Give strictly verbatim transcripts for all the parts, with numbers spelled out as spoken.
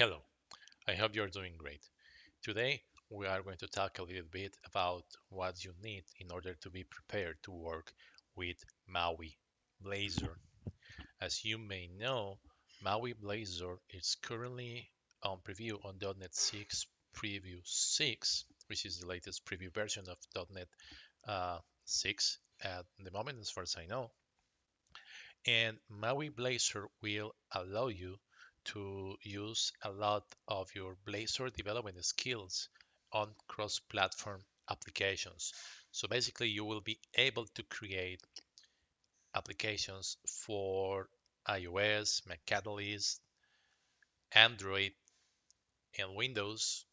Hello, I hope you're doing great. Today we are going to talk a little bit about what you need in order to be prepared to work with MAUI Blazor. As you may know, MAUI Blazor is currently on preview on dot NET six Preview six, which is the latest preview version of dot NET uh, six at the moment, as far as I know. And MAUI Blazor will allow you to use a lot of your Blazor development skills on cross-platform applications. So basically you will be able to create applications for iOS, Mac Catalyst, Android, and Windows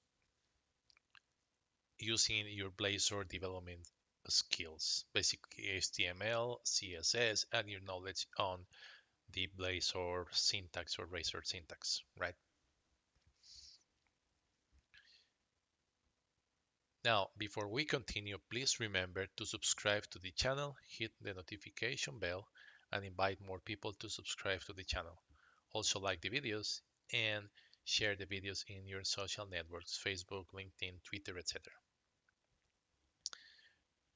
using your Blazor development skills, basically H T M L, C S S, and your knowledge on the Blazor syntax or Razor syntax, right? Now, before we continue, please remember to subscribe to the channel, hit the notification bell, and invite more people to subscribe to the channel. Also like the videos and share the videos in your social networks, Facebook, LinkedIn, Twitter, et cetera.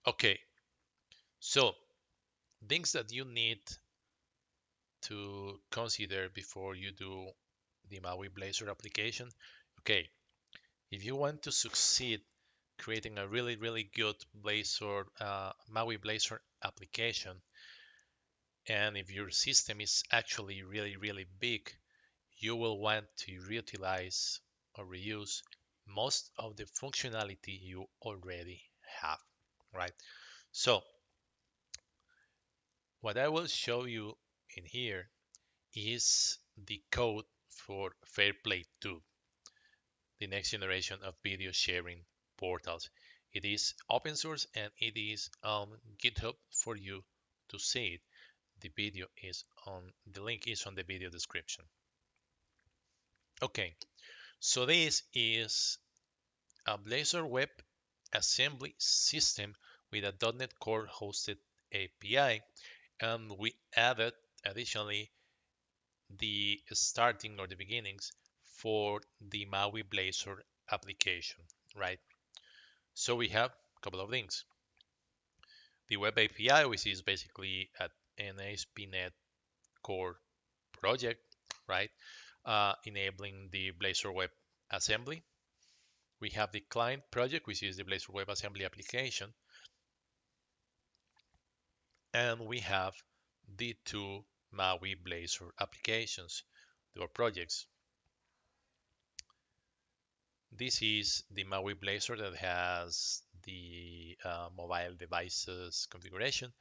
Okay, so things that you need to consider before you do the MAUI Blazor application. Okay, if you want to succeed creating a really, really good Blazor, uh, MAUI Blazor application, and if your system is actually really, really big, you will want to reutilize or reuse most of the functionality you already have, right? So what I will show you in here is the code for FairPlayTube, the next generation of video sharing portals. It is open source and it is on GitHub for you to see it. The video is on the link is on the video description. Okay, so this is a Blazor Web Assembly system with a dot NET Core hosted A P I, and we added additionally the starting or the beginnings for the MAUI Blazor application, right? So we have a couple of things. The web A P I, which is basically an A S P dot NET Core project, right? Uh, enabling the Blazor Web Assembly. We have the client project, which is the Blazor Web Assembly application. And we have the two MAUI Blazor applications or projects. This is the MAUI Blazor that has the uh, mobile devices configuration.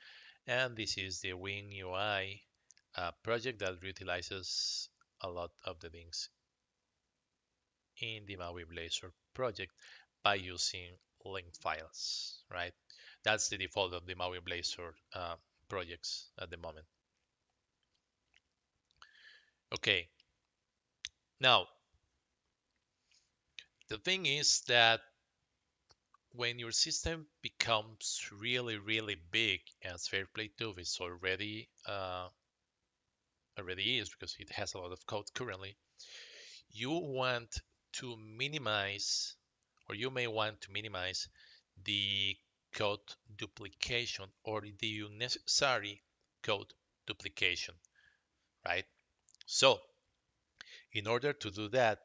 And this is the WinUI uh, project that reutilizes a lot of the things in the MAUI Blazor project by using link files, right? That's the default of the MAUI Blazor uh, projects at the moment. Okay, now the thing is that when your system becomes really, really big, as FairPlayTube is already uh, already is, because it has a lot of code currently, you want to minimize, or you may want to minimize the code duplication or the unnecessary code duplication, right? So in order to do that,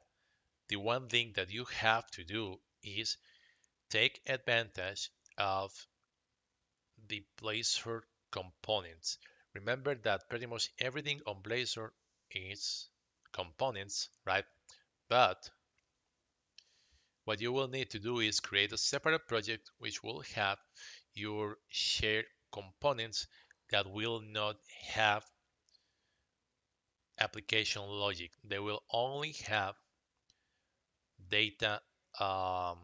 the one thing that you have to do is take advantage of the Blazor components. Remember that pretty much everything on Blazor is components, right? But what you will need to do is create a separate project which will have your shared components that will not have application logic. They will only have data um,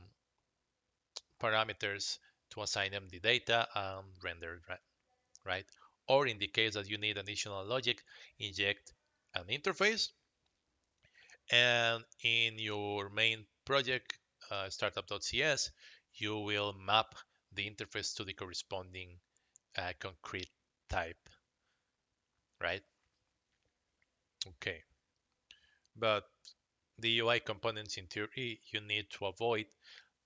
parameters to assign them the data and render, right? right? Or in the case that you need additional logic, inject an interface, and in your main project, uh, startup dot C S, you will map the interface to the corresponding uh, concrete type, right? Okay, but the U I components, in theory, you need to avoid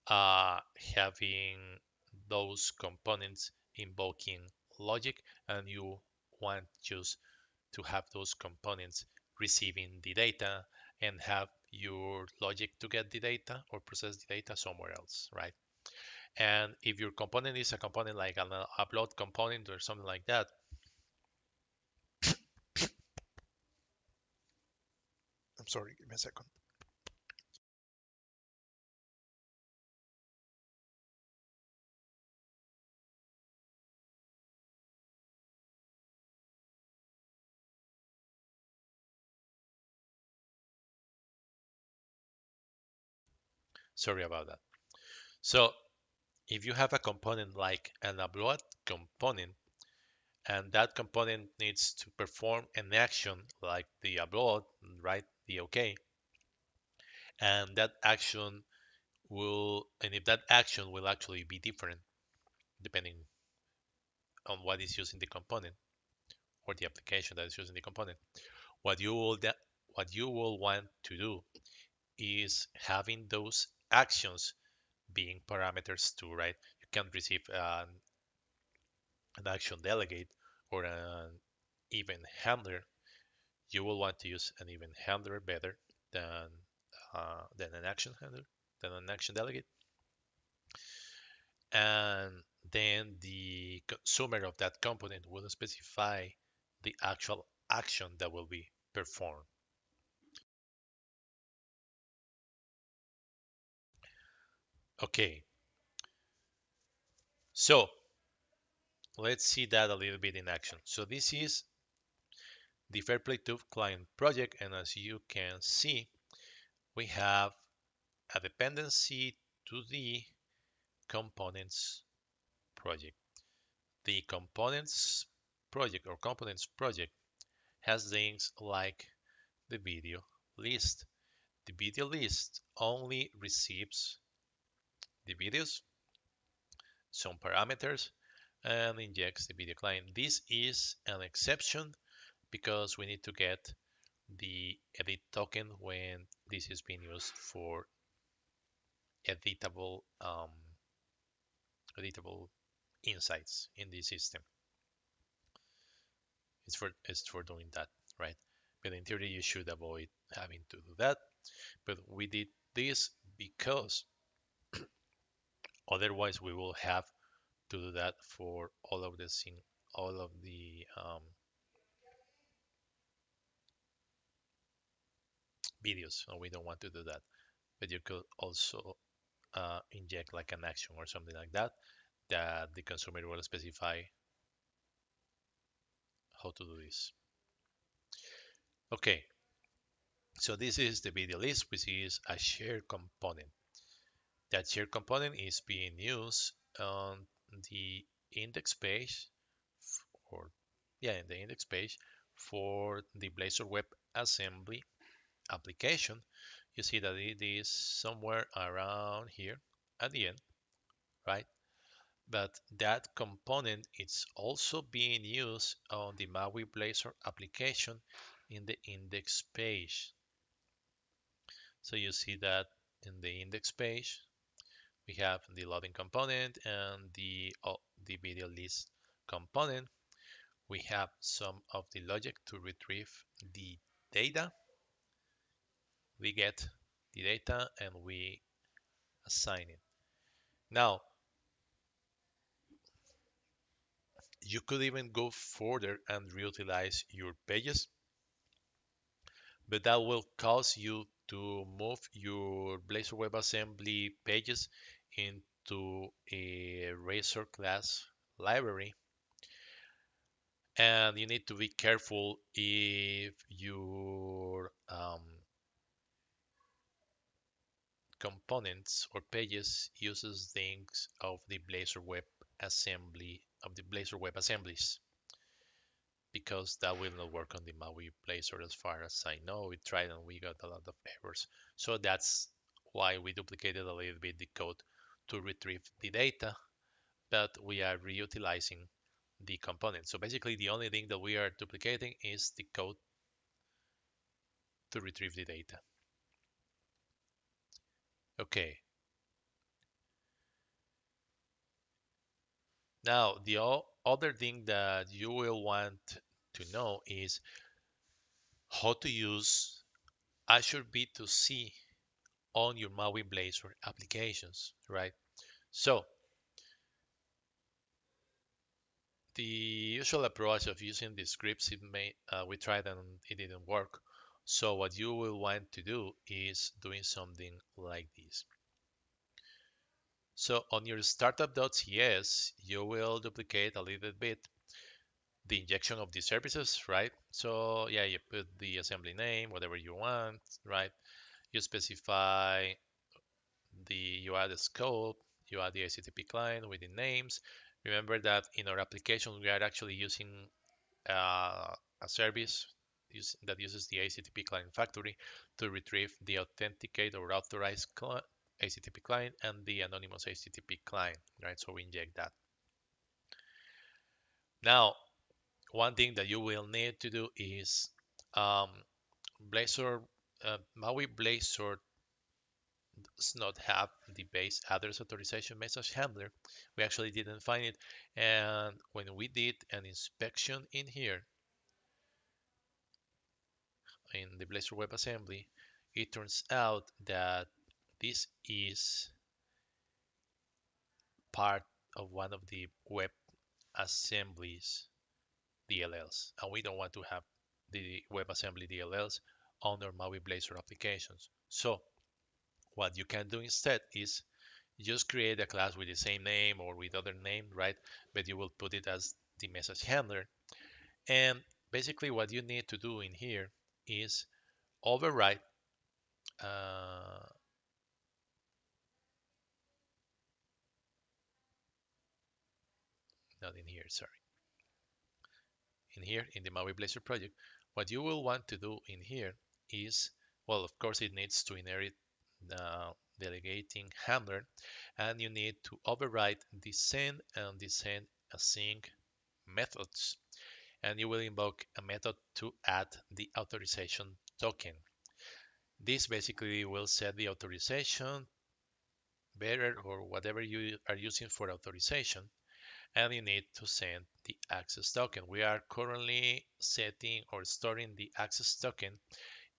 uh, having those components invoking logic, and you want just to have those components receiving the data and have your logic to get the data or process the data somewhere else, right? And if your component is a component like an upload component or something like that, I'm sorry, give me a second. Sorry about that. So if you have a component like an upload component, and that component needs to perform an action like the upload, right, the OK, and that action will, and if that action will actually be different depending on what is using the component or the application that is using the component, what you will, what you will want to do is having those actions being parameters too, right? You can receive an, an action delegate or an event handler. You will want to use an event handler better than uh, than an action handler, than an action delegate. And then the consumer of that component will specify the actual action that will be performed. Okay, so let's see that a little bit in action. So this is the FairPlayTube client project, and as you can see, we have a dependency to the components project. The components project or components project has things like the video list. The video list only receives the videos, some parameters, and injects the video client. This is an exception because we need to get the edit token when this is being used for editable um, editable insights in the system. It's for it's for doing that, right? But in theory, you should avoid having to do that. But we did this because otherwise, we will have to do that for all of the scene, all of the um, videos, and we don't want to do that. But you could also uh, inject like an action or something like that, that the consumer will specify how to do this. Okay, so this is the video list, which is a shared component. That shared component is being used on the index page, or yeah, in the index page for the Blazor Web Assembly application. You see that it is somewhere around here at the end, right? But that component is also being used on the MAUI Blazor application in the index page. So you see that in the index page, we have the loading component and the, oh, the video list component. We have some of the logic to retrieve the data. We get the data and we assign it. Now, you could even go further and reutilize your pages, but that will cause you to move your Blazor WebAssembly pages into a Razor class library. And you need to be careful if your um, components or pages uses things of the Blazor WebAssembly, of the Blazor WebAssemblies, because that will not work on the MAUI Blazor as far as I know. We tried and we got a lot of errors. So that's why we duplicated a little bit the code to retrieve the data, but we are reutilizing the component. So basically the only thing that we are duplicating is the code to retrieve the data. Okay. Now, the all, other thing that you will want to know is how to use Azure B two C on your MAUI Blazor applications, right? So, the usual approach of using the scripts, it may, uh, we tried and it didn't work. So what you will want to do is doing something like this. So on your startup.cs, you will duplicate a little bit the injection of the services, right? So yeah, you put the assembly name, whatever you want, right? You specify the, you add the scope, you add the H T T P client with the names. Remember that in our application, we are actually using uh, a service use, that uses the H T T P client factory to retrieve the authenticate or authorized client H T T P client and the anonymous H T T P client, right? So we inject that. Now, one thing that you will need to do is um, Blazor, uh, MAUI Blazor does not have the base address authorization message handler. We actually didn't find it. And when we did an inspection in here, in the Blazor Web Assembly, it turns out that this is part of one of the web assemblies D L Ls, and we don't want to have the WebAssembly D L Ls on our MAUI Blazor applications. So what you can do instead is just create a class with the same name or with other name, right? But you will put it as the message handler. And basically what you need to do in here is override uh, not in here, sorry. In here, in the MAUI Blazor project, what you will want to do in here is, well, of course, it needs to inherit the delegating handler, and you need to override the send and the send async methods, and you will invoke a method to add the authorization token. This basically will set the authorization bearer or whatever you are using for authorization, and you need to send the access token. We are currently setting or storing the access token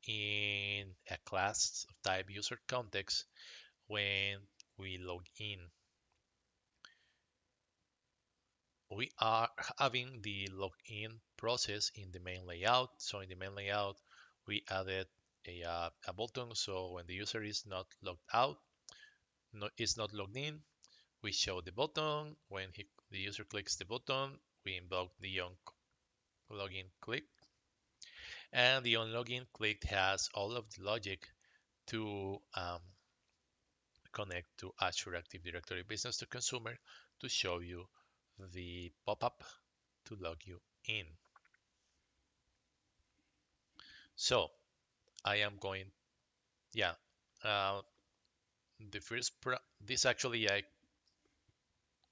in a class of type UserContext when we log in. We are having the login process in the main layout. So in the main layout, we added a, uh, a button. So when the user is not logged out, no, is not logged in, we show the button. When he, the user clicks the button, we invoke the on-login click. And the on-login click has all of the logic to um, connect to Azure Active Directory Business to Consumer to show you the pop-up to log you in. So I am going, yeah, uh, the first, pro this actually I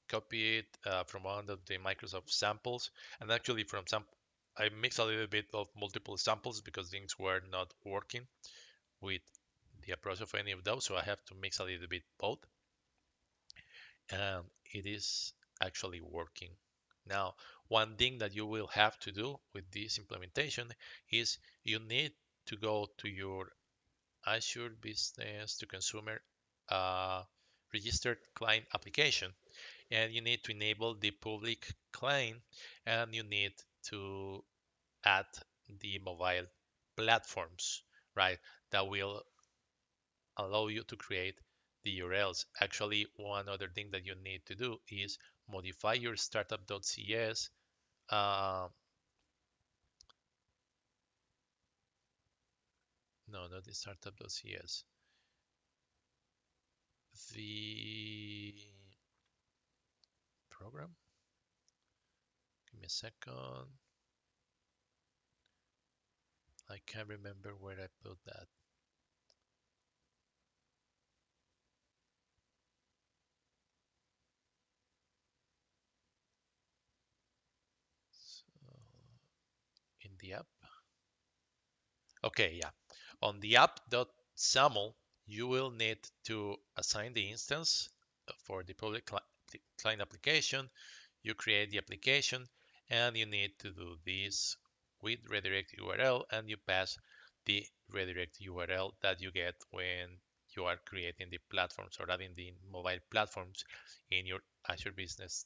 copy it uh, from one of the Microsoft samples, and actually from some I mixed a little bit of multiple samples because things were not working with the approach of any of those, so I have to mix a little bit both, and it is actually working. Now, one thing that you will have to do with this implementation is you need to go to your Azure Business to Consumer uh, registered client application, and you need to enable the public client, and you need to add the mobile platforms, right? That will allow you to create the U R Ls. Actually, one other thing that you need to do is modify your startup.cs uh, no, not the startup.cs, the program. Give me a second. I can't remember where I put that. So, in the app. Okay, yeah. On the app.xaml, you will need to assign the instance for the public client application. You create the application and you need to do this with redirect U R L, and you pass the redirect U R L that you get when you are creating the platforms or adding the mobile platforms in your Azure Business,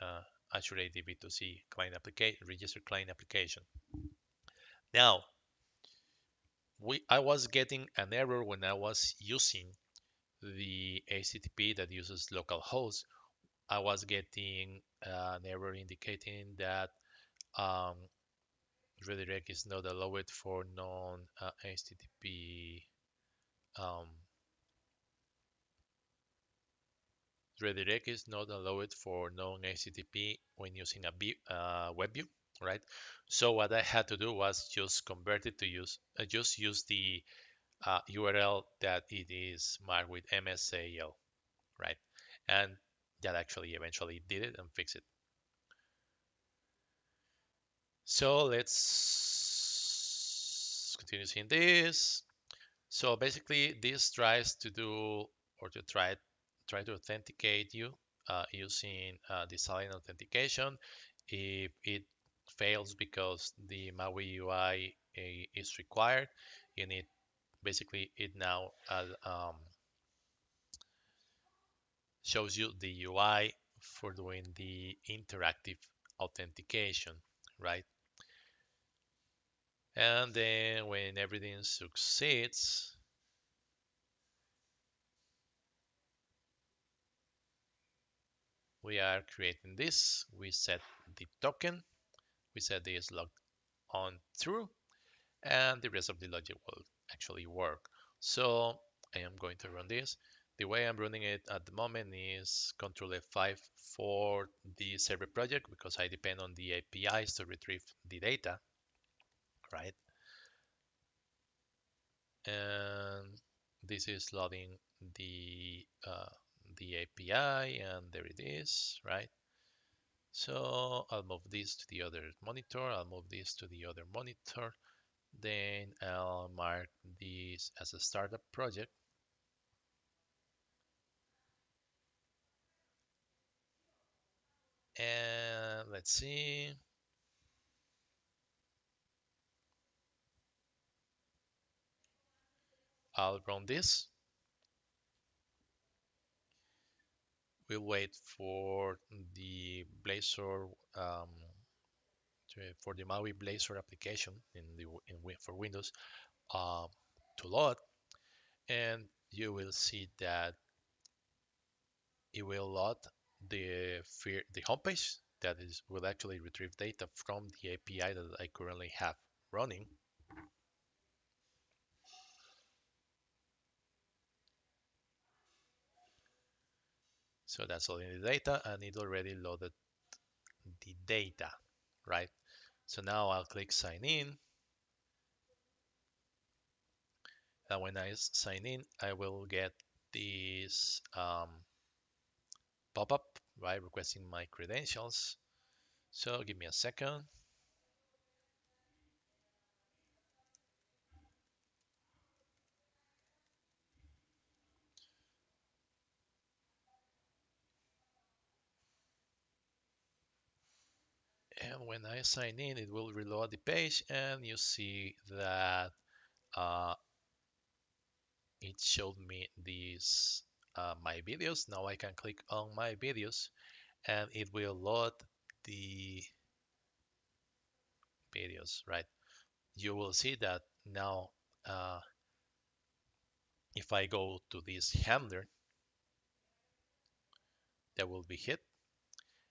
uh, Azure A D B two C client application, registered client application. Now, we I was getting an error when I was using the H T T P that uses localhost. I was getting uh, an error indicating that um, redirect is not allowed for non-H T T P uh, um, redirect is not allowed for non-H T T P when using a B, uh, web view, right? So what I had to do was just convert it to use, uh, just use the uh, U R L that it is marked with M S A L, right? And that actually eventually did it and fixed it. So let's continue seeing this. So basically this tries to do or to try try to authenticate you uh, using uh, the silent authentication. If it fails because the MAUI U I uh, is required, you need basically it now uh, um, shows you the U I for doing the interactive authentication, right? And then when everything succeeds, we are creating this. We set the token, we set this logged on true, and the rest of the logic will actually work. So I am going to run this. The way I'm running it at the moment is Control F five for the server project, because I depend on the A P Is to retrieve the data, right? And this is loading the uh, the A P I, and there it is, right? So I'll move this to the other monitor. I'll move this to the other monitor. Then I'll mark this as a startup project. And let's see. I'll run this. We'll wait for the Blazor, um, for the MAUI Blazor application in the in, for Windows uh, to load, and you will see that it will load the the homepage that is will actually retrieve data from the A P I that I currently have running. So that's all in the data, and it already loaded the data, right? So now I'll click sign in, and when I sign in, I will get this um, pop-up by requesting my credentials. So give me a second. And when I sign in, it will reload the page, and you see that uh, it showed me these Uh, my videos. Now I can click on my videos and it will load the videos, right? You will see that now uh, if I go to this handler, that will be hit,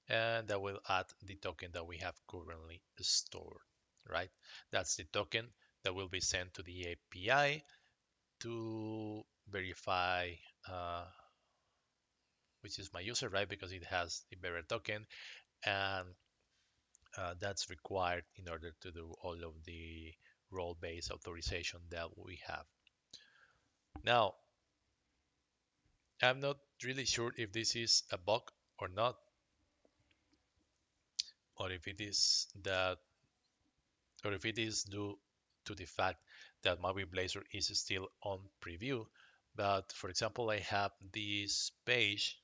and that will add the token that we have currently stored, right? That's the token that will be sent to the A P I to verify uh, which is my user, right? Because it has the bearer token, and uh, that's required in order to do all of the role-based authorization that we have. Now, I'm not really sure if this is a bug or not, or if it is that, or if it is due to the fact that MAUI Blazor is still on preview, But for example, I have this page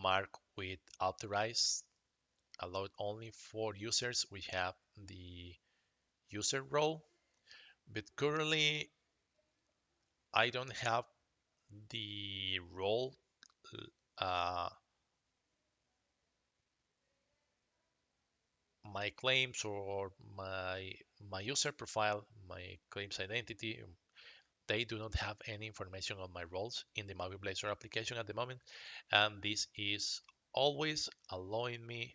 marked with authorized, allowed only for users. We have the user role, but currently I don't have the role uh, my claims or my my user profile, my claims identity. They do not have any information on my roles in the MAUI Blazor application at the moment, and this is always allowing me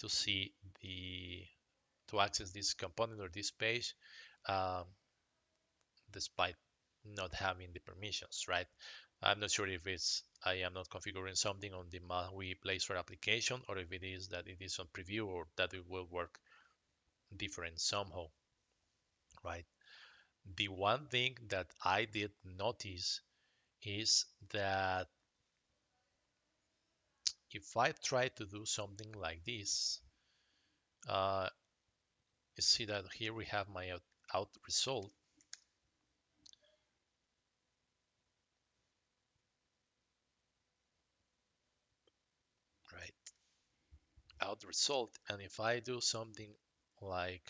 to see the to access this component or this page, um, despite not having the permissions, right? I'm not sure if it's I am not configuring something on the MAUI Blazor application, or if it is that it is on preview, or that it will work different somehow, right? The one thing that I did notice is that if I try to do something like this, uh, you see that here we have my out, out result. Out result, and if I do something like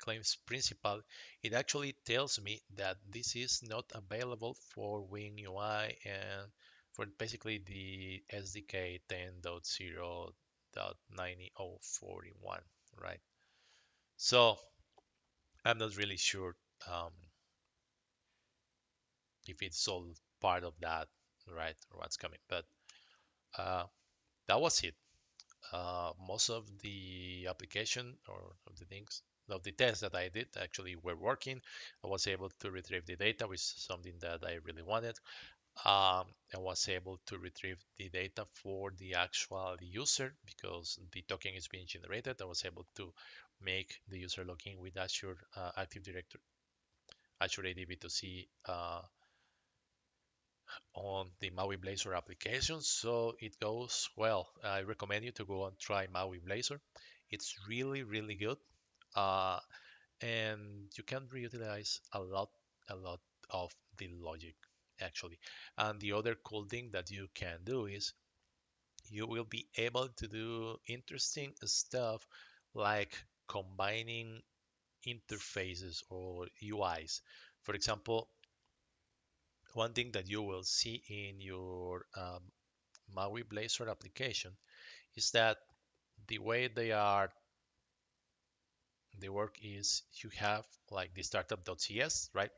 claims principal, it actually tells me that this is not available for WinUI and for basically the S D K ten dot zero dot nine zero four one, right? So I'm not really sure um, if it's all part of that, right, or what's coming, but uh, that was it. Uh, most of the application or of the things of the tests that I did actually were working. I was able to retrieve the data, which is something that I really wanted. Um, I was able to retrieve the data for the actual user because the token is being generated. I was able to make the user login with Azure uh, Active Directory, Azure A D B two C uh, on the MAUI Blazor application, so it goes well. I recommend you to go and try MAUI Blazor. It's really, really good, uh, and you can reutilize a lot, a lot of the logic actually. And the other cool thing that you can do is you will be able to do interesting stuff like combining interfaces or U Is. For example, one thing that you will see in your um, MAUI Blazor application is that the way they are, they work is you have like the startup dot C S, right?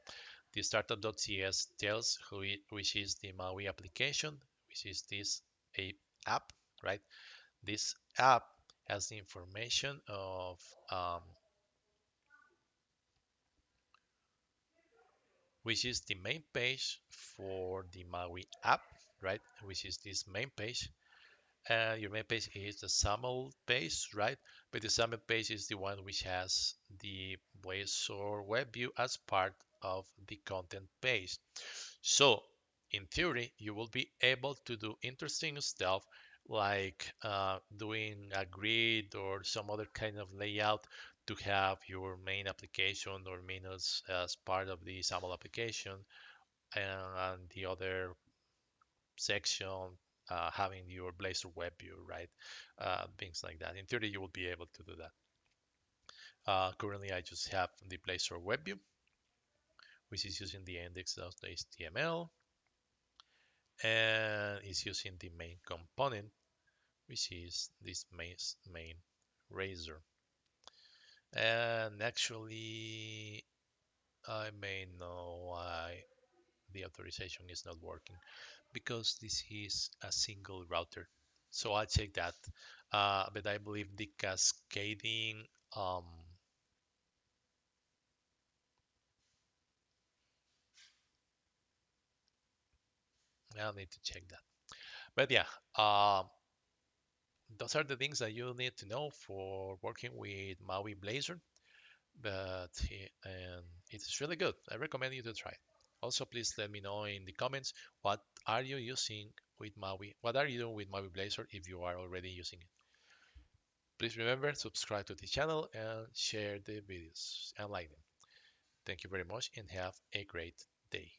The startup dot C S tells who it, which is the MAUI application, which is this app, right? This app has the information of um, which is the main page for the MAUI app, right? Which is this main page. Uh, your main page is the SAML page, right? But the SAML page is the one which has the Blazor web view as part of the content page. So in theory, you will be able to do interesting stuff like uh, doing a grid or some other kind of layout to have your main application or menus as part of the SAML application, and the other section uh, having your Blazor web view, right? Uh, things like that. In theory, you will be able to do that. Uh, currently, I just have the Blazor web view, which is using the index dot H T M L, and it's using the main component, which is this main, main Razor. And actually, I may know why the authorization is not working, because this is a single router. So I'll check that. Uh, but I believe the cascading um, I'll need to check that. But yeah, um, those are the things that you need to know for working with MAUI Blazor, but and it's really good. I recommend you to try it. Also, please let me know in the comments what are you using with MAUI. What are you doing with MAUI Blazor if you are already using it? Please remember, subscribe to the channel and share the videos and like them. Thank you very much and have a great day.